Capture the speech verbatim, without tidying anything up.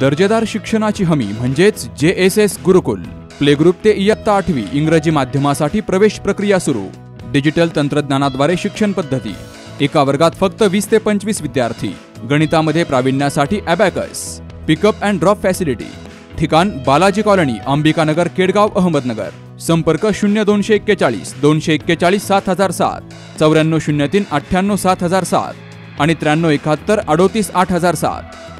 दर्जेदार शिक्षणाची हमी म्हणजेच J S S Gurukul. Play group ते इयत्ता आठवी इंग्रजी माध्यमासाठी प्रवेश प्रक्रिया सुरू। डिजिटल तंत्रज्ञानाद्वारे शिक्षण पद्धती। एका वर्गात फक्त वीस ते पंचवीस विद्यार्थी। गणितामध्ये प्रावीण्यासाठी abacus. Pickup and drop facility. ठिकाण बालाजी कॉलनी, अंबिकानगर, केडगाव, अहमदनगर। संपर्क शून्य दोनशे एक्केचाळीस दोनशे एक्केचाळीस सात हजार सात, चौऱ्याण्णव शून्य तीन अठ्ठ्याण्णव सात हजार सात आणि त्र्याण्णव एकाहत्तर अडोतीस आठ हजार सात।